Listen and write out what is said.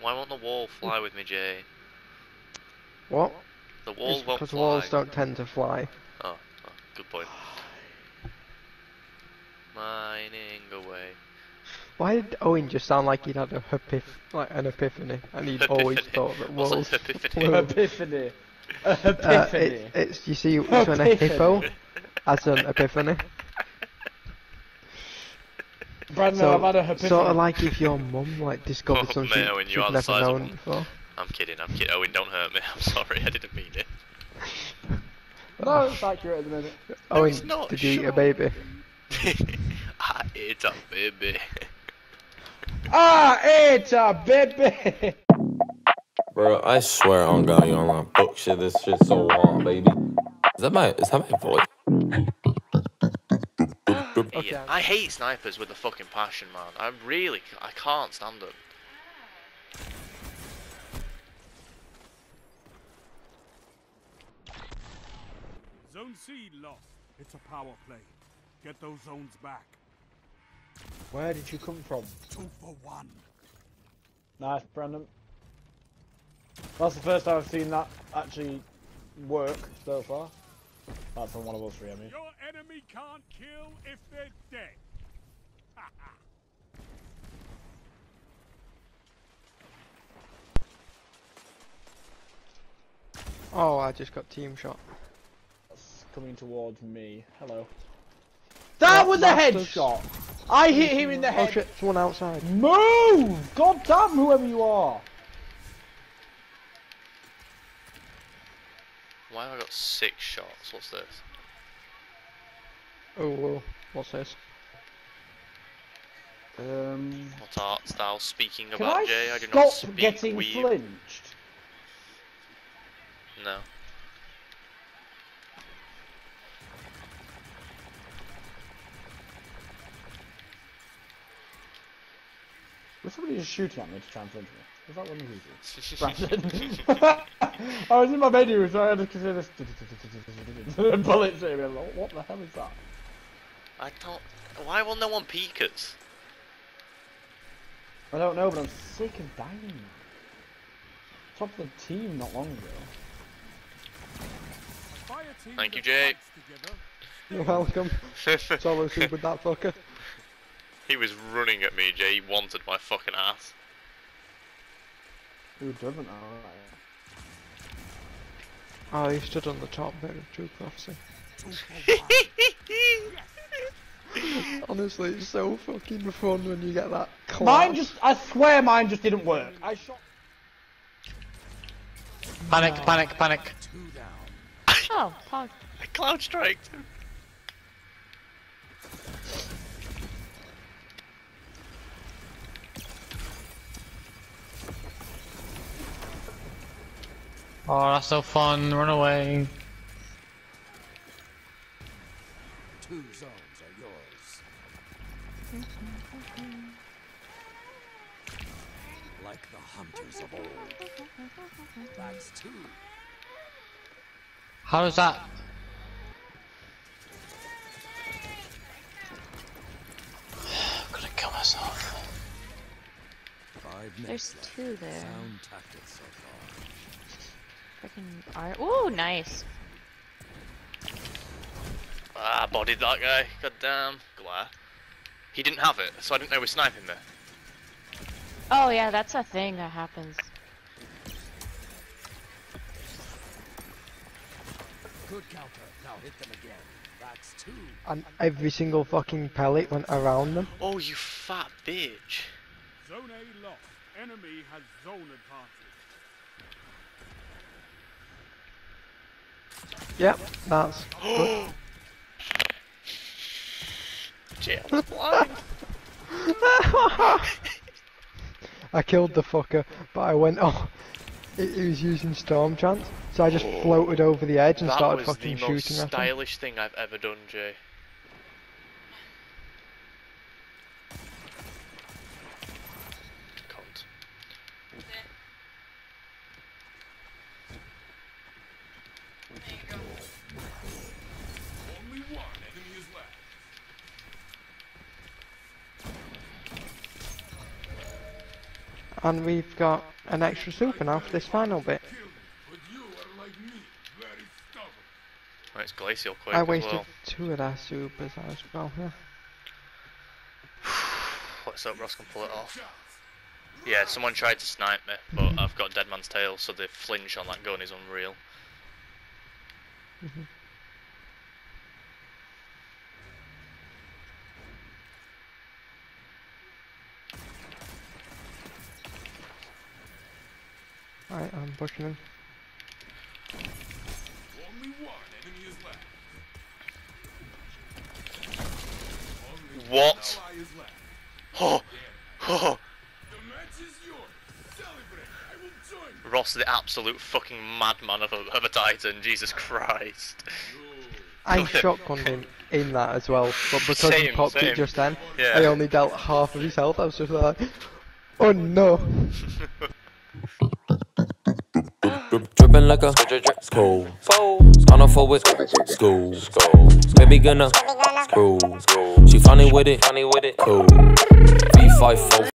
Why won't the wall fly with me, Jay? What? The wall won't fly. Because walls don't tend to fly. Oh, oh, good point. Mining away. Why did Owen just sound like he'd had an epiphany, and he'd always thought that walls... Epiphany. It's you see, it's when a hippo has an epiphany. Brandon, so, I've had a epiphany. Sort of like if your mum like discovered something you've never known before. I'm kidding. Owen, don't hurt me. I'm sorry, I didn't mean it. No, it's accurate at the minute. Owen, no, did you eat a baby? I ate a baby. I ate a baby. Bro, I swear on God, you unlock book shit. This shit's so long, baby. Is that my voice? Okay. I hate snipers with a fucking passion, man. I can't stand them. Zone C lost. It's a power play. Get those zones back. Where did you come from? 2 for 1. Nice, Brandon. That's the first time I've seen that actually work so far. Apart from one of us three, I mean. Your enemy can't kill if they're dead. Oh, I just got team shot. That's coming towards me. Hello. That was a headshot! I hit him in the head! Oh shit, someone outside. Move! God damn whoever you are! Why have I got 6 shots? What's this? Oh, whoa. What's this? What art thou speaking about, Jay? I do not speak getting weave. Flinched? No. Was somebody just shooting at me to try and flinch me? Was that one of you? I was in my bedroom, so I had to consider this. Bullets at me. I'm like, what the hell is that? I don't. Why won't no one peek us? I don't know, but I'm sick of dying. Top of the team not long ago. Thank you, Jay. You're welcome. Solo super with that fucker. He was running at me, Jay. He wanted my fucking ass. Who doesn't know? Oh, he stood on the top bit of True Prophecy. Honestly, it's so fucking fun when you get that clap. I swear mine just didn't work. I shot... Panic. Oh, fuck. I Cloudstriked him. Oh, that's so fun, run away. 2 zones are yours. Like the hunters of old. That's 2. How does that? I'm gonna kill myself. 5 minutes. There's 2 there. Sound tactics so far. Ooh, nice. Ah, bodied that guy. Goddamn. Glare. He didn't have it, so I didn't know we were sniping there. Oh yeah, that's a thing that happens. Good counter. Now hit them again. That's 2. And every single fucking pellet went around them. Oh, you fat bitch. Zone A lost. Enemy has zone advantage. Yep, that's good. Jay, I was blind. I killed the fucker, but I went, he was using Storm Chance, so I just floated over the edge and started fucking shooting at him. That was the most stylish thing I've ever done, Jay. And we've got an extra super now for this final bit. Well, it's glacial quick as well. I wasted two of our supers as well, yeah. Let's hope Ross can pull it off. Yeah, someone tried to snipe me, but I've got Deadman's Tail, so the flinch on that gun is unreal. Alright, I'm pushing him. What? Oh! Oh! Ross, the absolute fucking madman of a Titan, Jesus Christ. I shotgunned him in that as well, but because he popped it just then, yeah. I only dealt half of his health. I was just like, oh no! Drippin' like a school. On a four with school. Baby gonna school. She funny with it. Cool. B5